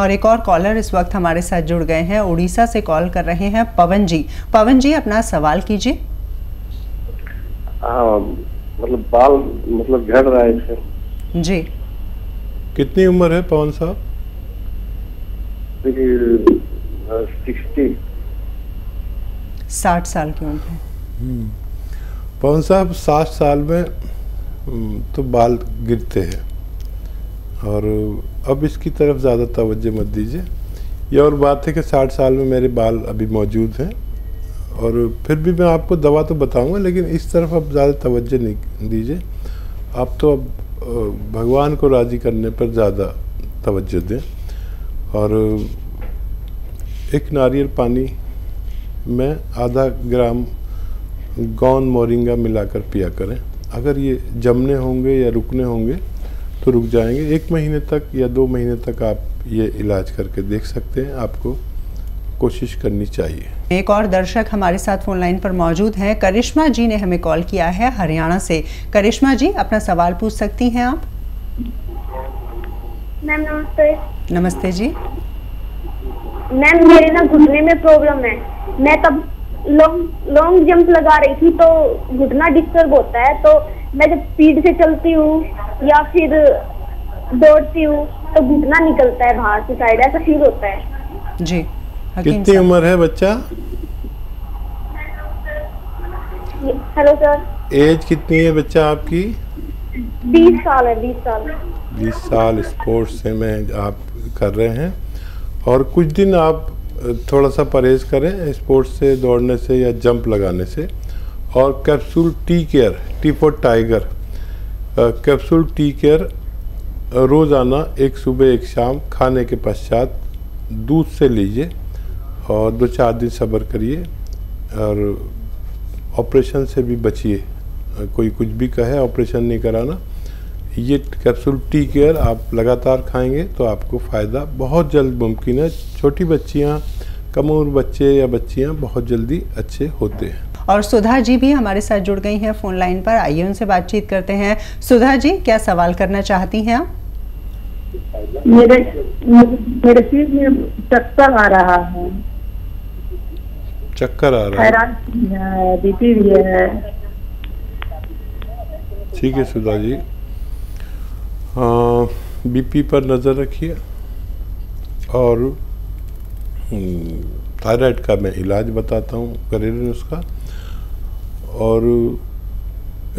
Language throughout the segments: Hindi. और एक और कॉलर इस वक्त हमारे साथ जुड़ गए हैं, उड़ीसा से कॉल कर रहे हैं पवन जी। पवन जी अपना सवाल कीजिए। मतलब बाल झड़ रहा है इससे। जी कितनी उम्र है पवन साहब? 60 साल की उम्र है पवन साहब। 60 साल में तो बाल गिरते हैं और अब इसकी तरफ ज़्यादा तवज्जो मत दीजिए। ये और बात है कि 60 साल में मेरे बाल अभी मौजूद हैं और फिर भी मैं आपको दवा तो बताऊंगा, लेकिन इस तरफ अब ज़्यादा तवज्जो नहीं दीजिए। आप तो अब भगवान को राज़ी करने पर ज़्यादा तवज्जो दें और एक नारियल पानी में आधा ग्राम गौन मोरिंगा मिलाकर पिया करें। अगर ये जमने होंगे या रुकने होंगे तो रुक जाएंगे। 1 महीने तक या 2 महीने तक आप ये इलाज करके देख सकते हैं, आपको कोशिश करनी चाहिए। एक और दर्शक हमारे साथ फोन लाइन पर मौजूद हैं, करिश्मा जी ने हमें कॉल किया है हरियाणा से। करिश्मा जी अपना सवाल पूछ सकती हैं आप। मैम नमस्ते। नमस्ते जी। मैम मेरे ना घुटने में प्रॉब्लम है। मैं तब लॉन्ग जंप लगा रही थी तो घुटना डिस्टर्ब होता है, तो मैं जब स्पीड से चलती हूँ या फिर दौड़ती हूँ तो घुटना निकलता है बाहर से साइड, ऐसा फील होता है। जी कितनी उम्र है बच्चा? Hello sir. एज कितनी है बच्चा आपकी? 20 साल है। 20 साल स्पोर्ट्स में आप कर रहे हैं और कुछ दिन आप थोड़ा सा परहेज करें स्पोर्ट्स से, दौड़ने से या जंप लगाने से। और capsule T care, T for tiger capsule T care रोज़ाना 1 सुबह 1 शाम खाने के पश्चात दूध से लीजिए और 2-4 दिन सब्र करिए और ऑपरेशन से भी बचिए। कोई कुछ भी कहे ऑपरेशन नहीं कराना। ये कैप्सूल टी केयर आप लगातार खाएंगे तो आपको फ़ायदा बहुत जल्द मुमकिन है। छोटी बच्चियाँ, कम उम्र बच्चे या बच्चियाँ बहुत जल्दी अच्छे होते हैं। और सुधा जी भी हमारे साथ जुड़ गई हैं फोन लाइन पर, आइए उनसे बातचीत करते हैं। सुधा जी क्या सवाल करना चाहती हैं आप? मेरे सिर में चक्कर आ रहा है। चक्कर आ रहा है, बीपी भी है। ठीक है सुधा जी, बीपी पर नज़र रखिए और थायराइड का मैं इलाज बताता हूँ घरेलू नुस्खा। और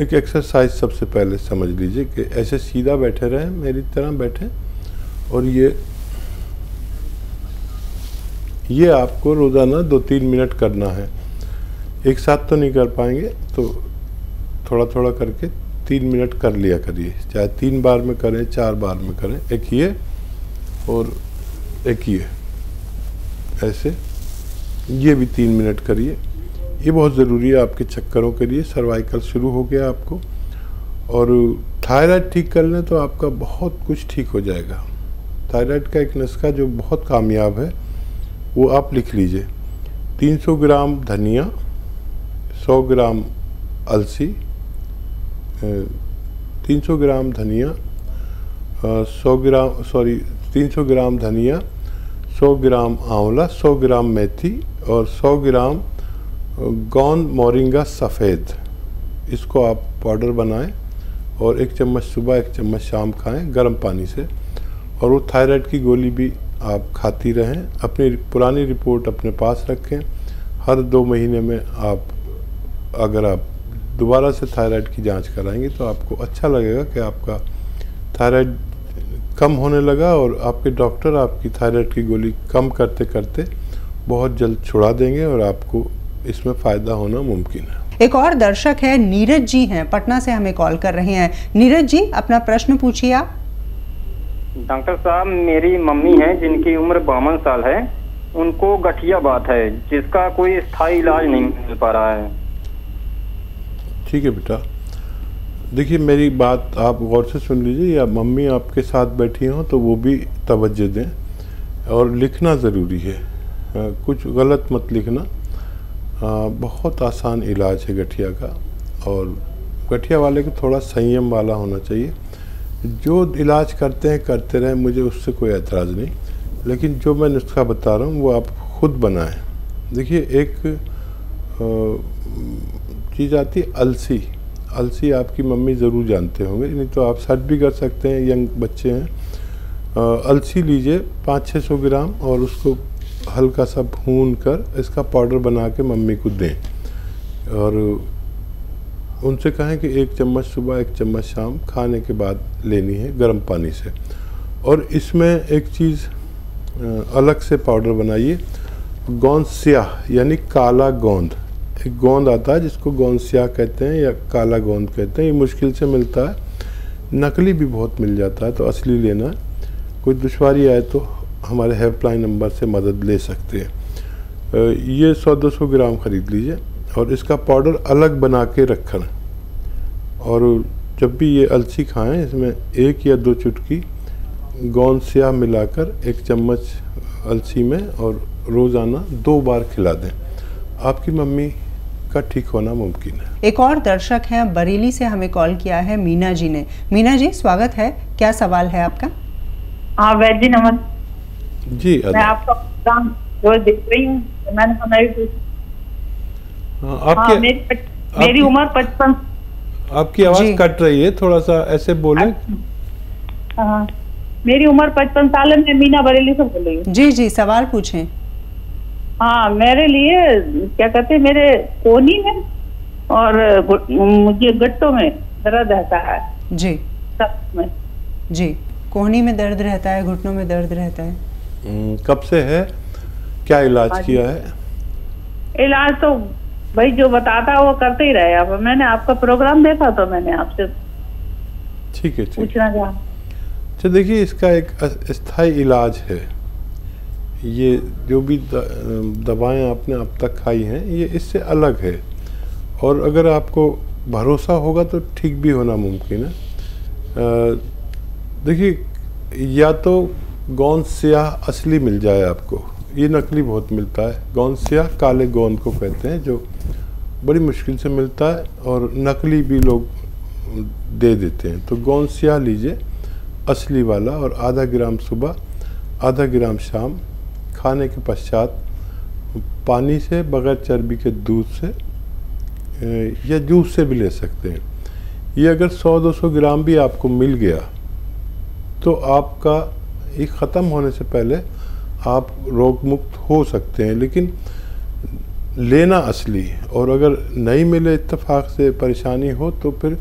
एक एक्सरसाइज सबसे पहले समझ लीजिए कि ऐसे सीधा बैठे रहें, मेरी तरह बैठे और ये आपको रोज़ाना 2-3 मिनट करना है। एक साथ तो नहीं कर पाएंगे तो थोड़ा थोड़ा करके 3 मिनट कर लिया करिए, चाहे 3 बार में करें, 4 बार में करें। एक ये और एक ये, ऐसे ये भी 3 मिनट करिए। ये बहुत ज़रूरी है आपके चक्करों के लिए। सर्वाइकल शुरू हो गया आपको और थायराइड ठीक कर लें तो आपका बहुत कुछ ठीक हो जाएगा। थायराइड का एक नुस्खा जो बहुत कामयाब है वो आप लिख लीजिए। 300 ग्राम धनिया, 100 ग्राम अलसी, 300 ग्राम धनिया 100 ग्राम सॉरी 300 ग्राम धनिया, 100 ग्राम आंवला, 100 ग्राम मेथी और 100 ग्राम गौन मोरिंगा सफ़ेद। इसको आप पाउडर बनाएं और 1 चम्मच सुबह 1 चम्मच शाम खाएं गर्म पानी से। और वो थायराइड की गोली भी आप खाती रहें। अपनी पुरानी रिपोर्ट अपने पास रखें। हर 2 महीने में आप अगर आप दोबारा से थायराइड की जांच कराएंगे तो आपको अच्छा लगेगा कि आपका थायराइड कम होने लगा और आपके डॉक्टर आपकी थायराइड की गोली कम करते करते बहुत जल्द छुड़ा देंगे और आपको इसमें फ़ायदा होना मुमकिन है। एक और दर्शक है, नीरज जी हैं, पटना से हमें कॉल कर रहे हैं। नीरज जी अपना प्रश्न पूछिए आप। डॉक्टर साहब मेरी मम्मी हैं जिनकी उम्र 52 साल है, उनको गठिया बात है जिसका कोई स्थायी इलाज नहीं मिल पा रहा है। ठीक है बेटा, देखिए मेरी बात आप गौर से सुन लीजिए या मम्मी आपके साथ बैठी हों तो वो भी तवज्जो दें। और लिखना ज़रूरी है, कुछ गलत मत लिखना। बहुत आसान इलाज है गठिया का और गठिया वाले को थोड़ा संयम वाला होना चाहिए। जो इलाज करते हैं करते रहें, मुझे उससे कोई एतराज़ नहीं। लेकिन जो मैं नुस्खा बता रहा हूँ वो आप खुद बनाएं। देखिए एक चीज़ आती है अलसी। अलसी आपकी मम्मी ज़रूर जानते होंगे, नहीं तो आप सर्च भी कर सकते हैं, यंग बच्चे हैं। अलसी लीजिए 500-600 ग्राम और उसको हल्का सा भून कर इसका पाउडर बना के मम्मी को दें और उनसे कहें कि 1 चम्मच सुबह 1 चम्मच शाम खाने के बाद लेनी है गर्म पानी से। और इसमें एक चीज़ अलग से पाउडर बनाइए, गोंद स्याह यानी काला गोंद। एक गोंद आता है जिसको गोंद स्याह कहते हैं या काला गोंद कहते हैं, ये मुश्किल से मिलता है, नकली भी बहुत मिल जाता है, तो असली लेना। कोई दुश्वारी आए तो हमारे हेल्पलाइन नंबर से मदद ले सकते हैं। ये 100-200 ग्राम ख़रीद लीजिए और इसका पाउडर अलग बना के रखना, और जब भी ये अलसी खाएं इसमें 1 या 2 चुटकी गोंद स्याह मिलाकर 1 चम्मच अलसी में और रोज़ाना 2 बार खिला दें, आपकी मम्मी का ठीक होना मुमकिन है। एक और दर्शक हैं, बरेली से हमें कॉल किया है मीना जी ने। मीना जी स्वागत है, क्या सवाल है आपका? हाँ वैद्य जी नमस्ते जी, मैं आपका प्रोग्राम रोज देख रही हूँ। मेरी उम्र 55। आपकी आवाज़ कट रही है, थोड़ा सा ऐसे बोले। मेरी उम्र 55 साल है, मैं मीना बरेली से बोल रही हूँ। जी जी सवाल पूछें। हाँ मेरे लिए क्या कहते हैं, मेरे कोहनी में और मुझे गट्टों में दर्द रहता है जी सब में। जी कोहनी में दर्द रहता है, घुटनों में दर्द रहता है, कब से है, क्या इलाज किया है? इलाज तो भाई जो बताता है वो करते ही रहे। अब मैंने आपका प्रोग्राम देखा तो मैंने आपसे ठीक है पूछना चाहा। अच्छा देखिए इसका एक स्थायी इलाज है, ये जो भी दवाएं आपने अब तक खाई हैं ये इससे अलग है, और अगर आपको भरोसा होगा तो ठीक भी होना मुमकिन है। देखिए या तो गोंद स्याह असली मिल जाए आपको, ये नकली बहुत मिलता है। गोंद स्याह काले गोंद को कहते हैं, जो बड़ी मुश्किल से मिलता है और नकली भी लोग दे देते हैं। तो गोंद स्याह लीजिए असली वाला और 0.5 ग्राम सुबह 0.5 ग्राम शाम खाने के पश्चात पानी से बगैर चर्बी के दूध से या जूस से भी ले सकते हैं। ये अगर 100-200 ग्राम भी आपको मिल गया तो आपका ये ख़त्म होने से पहले आप रोग मुक्त हो सकते हैं, लेकिन लेना असली। और अगर नहीं मिले इत्तेफाक से परेशानी हो तो फिर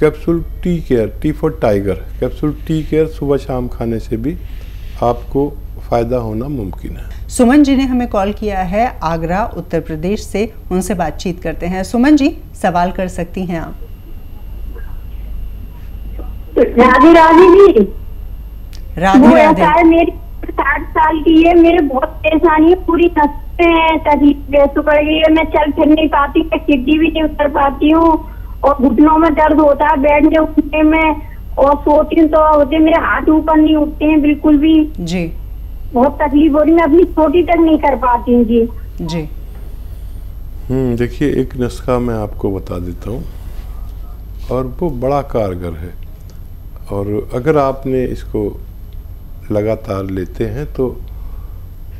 capsule T care, T for Tiger capsule T care सुबह शाम खाने से भी आपको फ़ायदा होना मुमकिन है। सुमन जी ने हमें कॉल किया है आगरा उत्तर प्रदेश से, उनसे बातचीत करते हैं। सुमन जी सवाल कर सकती हैं आप। राधे राधे जी। राधे राधे। मेरी 60 साल की है, मेरे बहुत परेशानी है, पूरी नसें हैं, तकलीफ पड़ गई है, मैं चल फिर नहीं पाती, मैं सीढ़ी भी नहीं उतर पाती हूँ, और घुटनों में दर्द होता है बैठने उठने में, और सोती हूँ तो होते मेरे हाथ ऊपर नहीं उठते हैं बिल्कुल भी जी, बहुत तकलीफ हो रही, मैं अपनी छोटी तक नहीं कर पाती हूँ जी जी। देखिए एक नुस्खा मैं आपको बता देता हूँ और वो बड़ा कारगर है, और अगर आपने इसको लगातार लेते हैं तो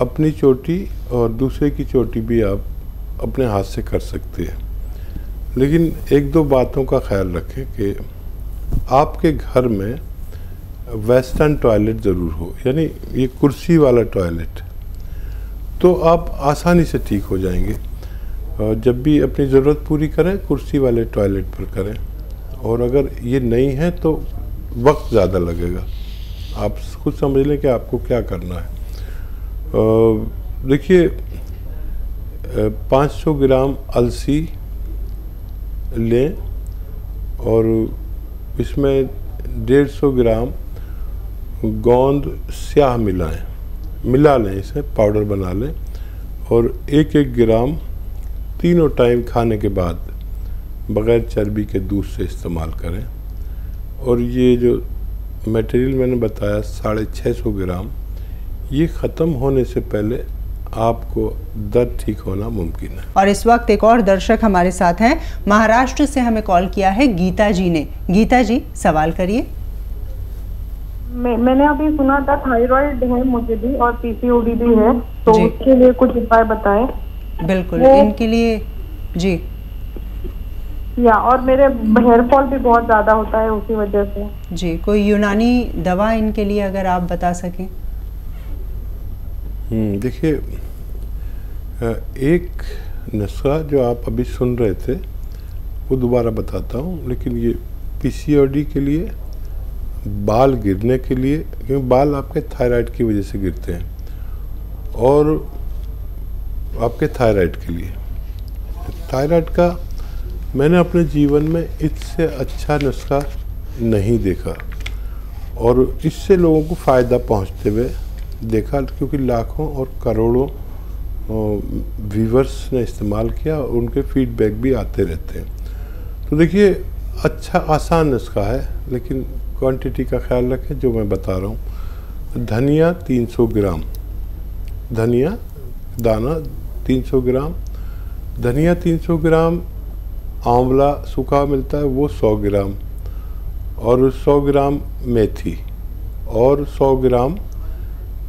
अपनी चोटी और दूसरे की चोटी भी आप अपने हाथ से कर सकते हैं। लेकिन 1-2 बातों का ख्याल रखें कि आपके घर में वेस्टर्न टॉयलेट ज़रूर हो, यानी ये कुर्सी वाला टॉयलेट, तो आप आसानी से ठीक हो जाएंगे। जब भी अपनी ज़रूरत पूरी करें कुर्सी वाले टॉयलेट पर करें, और अगर ये नहीं है तो वक्त ज़्यादा लगेगा, आप खुद समझ लें कि आपको क्या करना है। देखिए 500 ग्राम अलसी लें और इसमें 150 ग्राम गोंद स्याह मिला लें, इसे पाउडर बना लें, और 1-1 ग्राम 3 टाइम खाने के बाद बग़ैर चर्बी के दूध से इस्तेमाल करें। और ये जो मटेरियल मैंने बताया 650 ग्राम, ये ख़त्म होने से पहले आपको दर्द ठीक होना मुमकिन है। और इस वक्त एक और दर्शक हमारे साथ हैं, महाराष्ट्र से हमें कॉल किया है गीता जी ने। गीता जी सवाल करिए। मैंने अभी सुना था थायराइड है मुझे भी और पीसीओडी भी है, तो उसके लिए कुछ उपाय बताएं। बिल्कुल, इनके लिए जी या, और मेरे हेयर फॉल भी बहुत ज्यादा होता है उसी वजह से जी। कोई यूनानी दवा इनके लिए अगर आप बता सकें। देखिए, एक नुस्खा जो आप अभी सुन रहे थे वो दोबारा बताता हूँ, लेकिन ये पीसीओडी के लिए, बाल गिरने के लिए, क्योंकि बाल आपके थायराइड की वजह से गिरते हैं, और आपके थायराइड के लिए, थायराइड का मैंने अपने जीवन में इससे अच्छा नुस्खा नहीं देखा, और इससे लोगों को फ़ायदा पहुंचते हुए देखा, क्योंकि लाखों और करोड़ों व्यूवर्स ने इस्तेमाल किया और उनके फीडबैक भी आते रहते हैं। तो देखिए, अच्छा आसान नुस्खा है, लेकिन क्वांटिटी का ख्याल रखें जो मैं बता रहा हूँ। धनिया 300 ग्राम, धनिया दाना 300 ग्राम, धनिया 300 ग्राम, आंवला सूखा मिलता है वो 100 ग्राम, और 100 ग्राम मेथी, और 100 ग्राम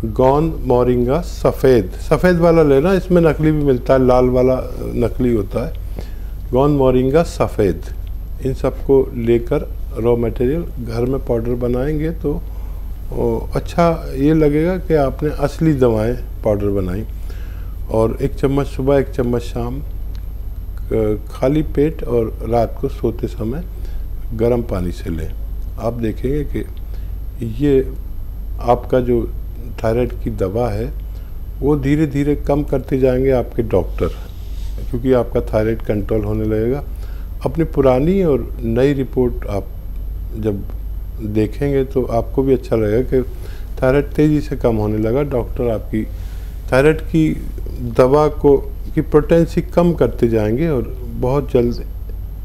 गौन मोरिंगा सफ़ेद, सफ़ेद वाला लेना, इसमें नकली भी मिलता है, लाल वाला नकली होता है, गौन मोरिंगा सफ़ेद। इन सबको लेकर रॉ मटेरियल घर में पाउडर बनाएंगे तो अच्छा ये लगेगा कि आपने असली दवाएं पाउडर बनाई, और 1 चम्मच सुबह 1 चम्मच शाम खाली पेट, और रात को सोते समय गर्म पानी से लें। आप देखेंगे कि ये आपका जो थायराइड की दवा है वो धीरे धीरे कम करते जाएंगे आपके डॉक्टर, क्योंकि आपका थायराइड कंट्रोल होने लगेगा। अपनी पुरानी और नई रिपोर्ट आप जब देखेंगे तो आपको भी अच्छा लगेगा कि थायराइड तेज़ी से कम होने लगा, डॉक्टर आपकी थायराइड की दवा को की पोटेंसी कम करते जाएंगे, और बहुत जल्द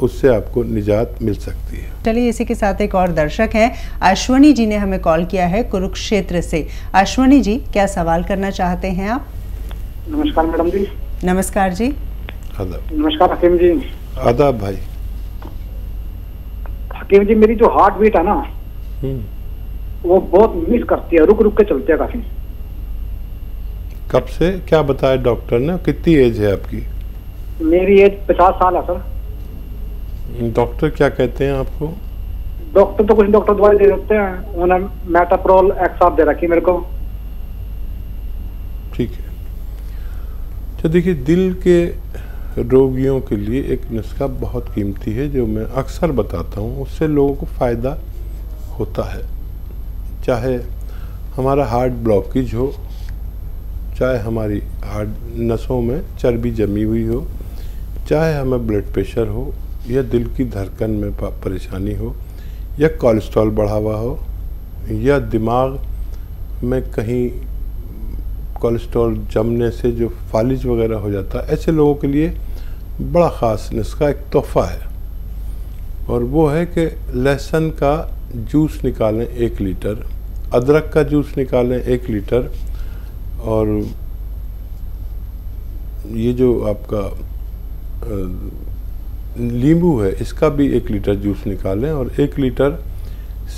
उससे आपको निजात मिल सकती है। चलिए, इसी के साथ एक और दर्शक हैं, अश्विनी जी ने हमें कॉल किया है कुरुक्षेत्र से। अश्विनी जी, क्या सवाल करना चाहते हैं आप? नमस्कार मैडम जी। नमस्कार जी। आदाब। नमस्कार हकीम जी। आदाब भाई। हकीम जी, मेरी जो हार्ट बीट है ना वो बहुत मिस करती है, रुक रुक के चलती है काफी। कब से क्या बताया डॉक्टर ने? कितनी एज है आपकी? मेरी एज 50 साल है सर। डॉक्टर क्या कहते हैं आपको? डॉक्टर तो कुछ डॉक्टर दवाई दे देते हैं, उन्होंने मेटाप्रोल एक्साप दे रखी मेरे को। ठीक है। तो देखिए, दिल के रोगियों के लिए एक नुस्खा बहुत कीमती है जो मैं अक्सर बताता हूँ, उससे लोगों को फ़ायदा होता है। चाहे हमारा हार्ट ब्लॉकेज हो, चाहे हमारी हार्ट नसों में चर्बी जमी हुई हो, चाहे हमें ब्लड प्रेशर हो, या दिल की धड़कन में परेशानी हो, या कोलेस्ट्रॉल बढ़ा हुआ हो, या दिमाग में कहीं कोलेस्ट्रॉल जमने से जो फालिज वगैरह हो जाता है, ऐसे लोगों के लिए बड़ा ख़ास नुस्खा एक तोहफ़ा है, और वो है कि लहसुन का जूस निकालें 1 लीटर, अदरक का जूस निकालें 1 लीटर, और ये जो आपका नींबू है इसका भी 1 लीटर जूस निकालें, और 1 लीटर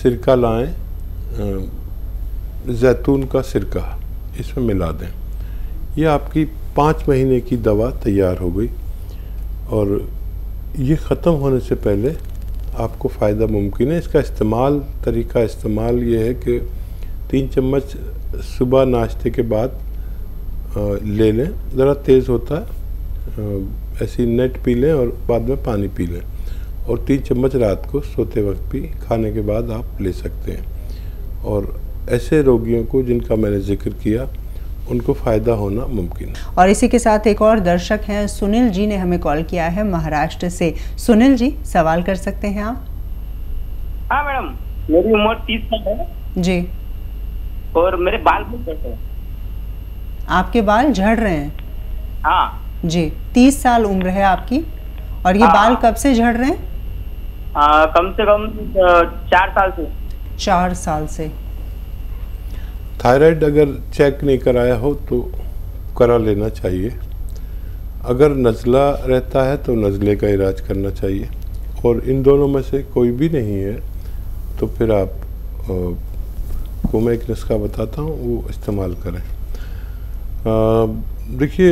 सिरका लाएं, जैतून का सिरका, इसमें मिला दें। ये आपकी 5 महीने की दवा तैयार हो गई, और ये ख़त्म होने से पहले आपको फ़ायदा मुमकिन है। इसका इस्तेमाल तरीका इस्तेमाल ये है कि 3 चम्मच सुबह नाश्ते के बाद ले लें, ज़रा तेज़ होता है, ऐसी नेट पी लें और बाद में पानी पी लें, और 3 चम्मच रात को सोते वक्त भी खाने के बाद आप ले सकते हैं, और ऐसे रोगियों को जिनका मैंने जिक्र किया उनको फ़ायदा होना मुमकिन है। और इसी के साथ एक और दर्शक हैं, सुनील जी ने हमें कॉल किया है महाराष्ट्र से। सुनील जी, सवाल कर सकते हैं आप? हाँ मैडम, मेरी उम्र 30 साल है जी, और मेरे बाल भी झड़ रहे हैं। आपके बाल झड़ रहे हैं? हाँ जी। 30 साल उम्र है आपकी, और ये बाल कब से झड़ रहे हैं? कम से कम 4 साल से। 4 साल से। थायराइड अगर चेक नहीं कराया हो तो करा लेना चाहिए। अगर नज़ला रहता है तो नज़ले का इलाज करना चाहिए, और इन दोनों में से कोई भी नहीं है तो फिर आप आपको मैं एक नुस्खा बताता हूँ, वो इस्तेमाल करें। देखिए,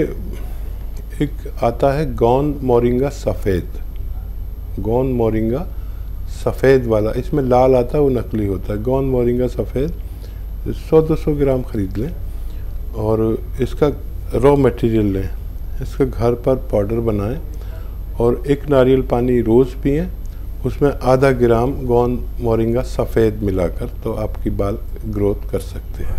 एक आता है गौन मोरिंगा सफ़ेद, गौन मोरिंगा सफ़ेद वाला, इसमें लाल आता है वो नकली होता है। गौन मोरिंगा सफ़ेद 100-200 ग्राम ख़रीद लें और इसका रॉ मटेरियल लें, इसका घर पर पाउडर बनाएं और एक नारियल पानी रोज़ पिएं, उसमें आधा ग्राम गौन मोरिंगा सफ़ेद मिलाकर, तो आपकी बाल ग्रोथ कर सकते हैं।